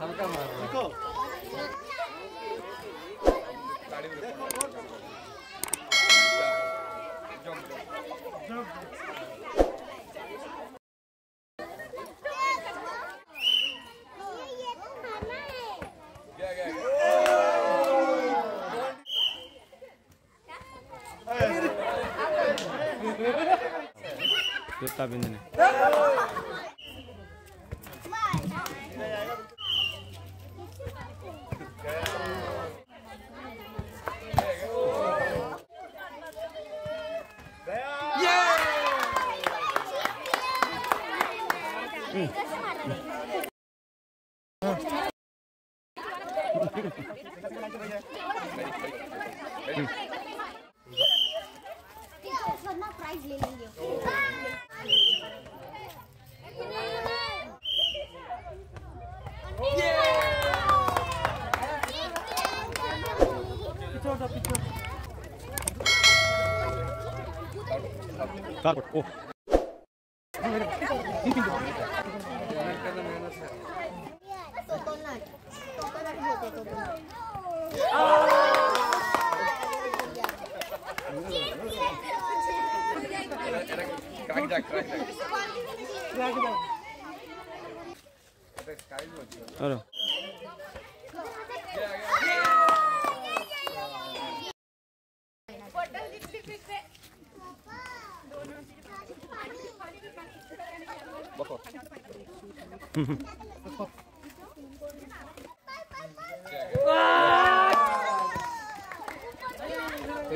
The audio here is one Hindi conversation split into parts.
हल्का मारो देखो गाड़ी में देखो ये खाना है क्या क्या जूता बिंदने प्राइज ले लेंगे Hello.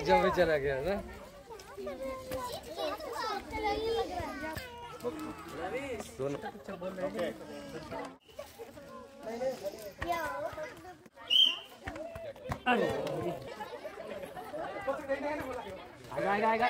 जब भी चला गया ना दोनों आएगा आएगा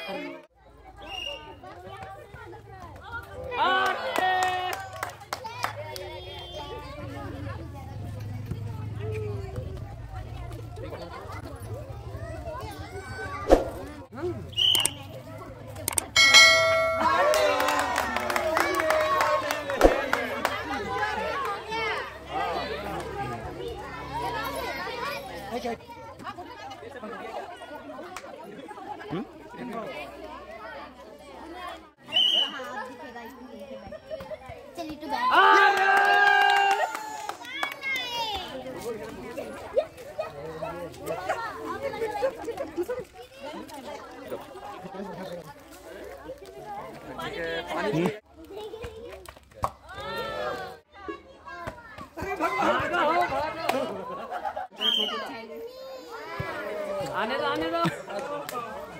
आने दो